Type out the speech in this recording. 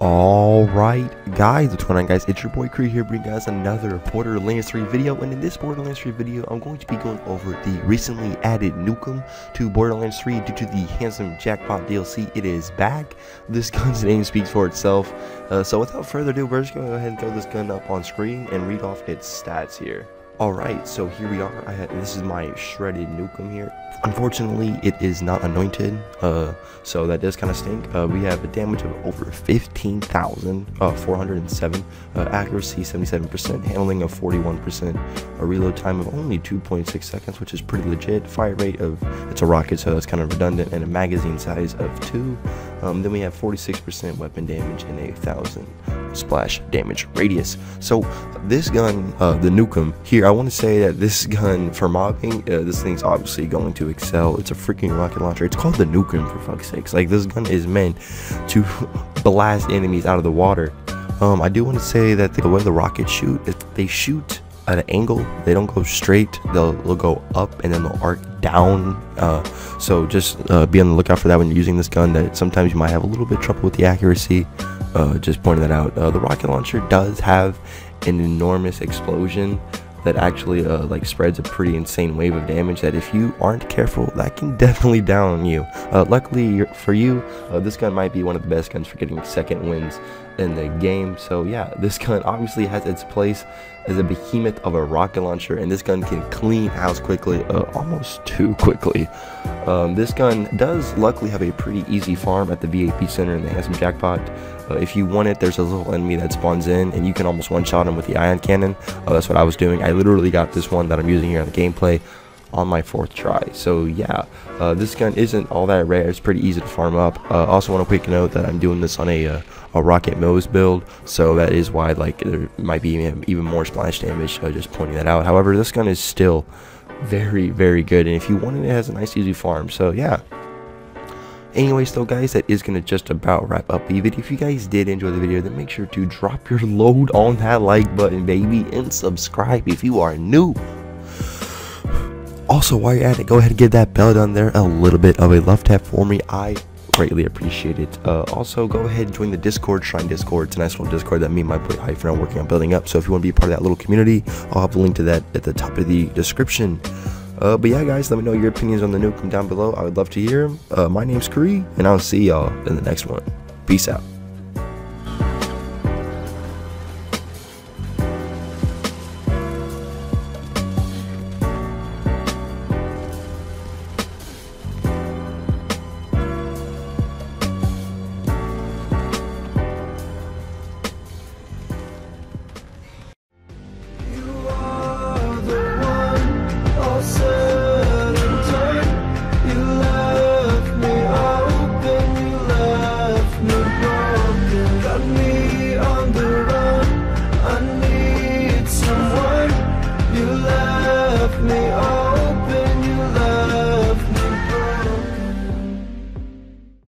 Alright guys, what's going on guys, it's your boy Kree here bringing you guys another Borderlands 3 video. And in this Borderlands 3 video, I'm going to be going over the recently added Nukem to Borderlands 3 due to the Handsome Jackpot DLC. It is back. This gun's name speaks for itself. So without further ado, we're just going to go ahead and throw this gun up on screen and read off its stats here. Alright, so here we are. This is my shredded Nukem here. Unfortunately, it is not anointed, so that does kind of stink. We have a damage of over 15,407, accuracy 77%, handling of 41%, a reload time of only 2.6 seconds, which is pretty legit. Fire rate of, it's a rocket, so that's kind of redundant, and a magazine size of 2. Then we have 46% weapon damage and 1,000 splash damage radius. So this gun, the Nukem here, I want to say that this gun for mobbing, this thing's obviously going to excel. It's a freaking rocket launcher. It's called the Nukem, for fuck's sakes. Like, this gun is meant to blast enemies out of the water. I do want to say that the way the rockets shoot, they shoot at an angle. They don't go straight. They'll go up and then they'll arc down, so just be on the lookout for that when you're using this gun, that sometimes you might have a little bit of trouble with the accuracy. Just pointing that out. The rocket launcher does have an enormous explosion that actually like spreads a pretty insane wave of damage that if you aren't careful, that can definitely down you. Luckily for you, this gun might be one of the best guns for getting second wins in the game. So yeah, this gun obviously has its place as a behemoth of a rocket launcher, and this gun can clean house quickly, almost too quickly. This gun does luckily have a pretty easy farm at the VAP Center in the Handsome Jackpot. If you want it, there's a little enemy that spawns in and you can almost one-shot him with the ion cannon. That's what I was doing. I literally got this one that I'm using here on the gameplay on my 4th try. So yeah, this gun isn't all that rare. It's pretty easy to farm up. Also want to quick note that I'm doing this on a rocket Mose build, so that is why like there might be even more splash damage, just pointing that out. However, this gun is still very, very good, and if you want it, it has a nice easy farm. So yeah, anyways though guys, that is gonna just about wrap up the video. If you guys did enjoy the video, then make sure to drop your load on that like button, baby, and subscribe if you are new. Also, while you're at it, go ahead and give that bell down there a little bit of a love tap for me. I greatly appreciate it. Also, go ahead and join the Discord, Shrine Discord. It's a nice little Discord that me and my boy Hyphen are working on building up. So if you want to be a part of that little community, I'll have a link to that at the top of the description. But yeah guys, let me know your opinions on the Nukem down below. I would love to hear them. My name's Kree, and I'll see y'all in the next one. Peace out.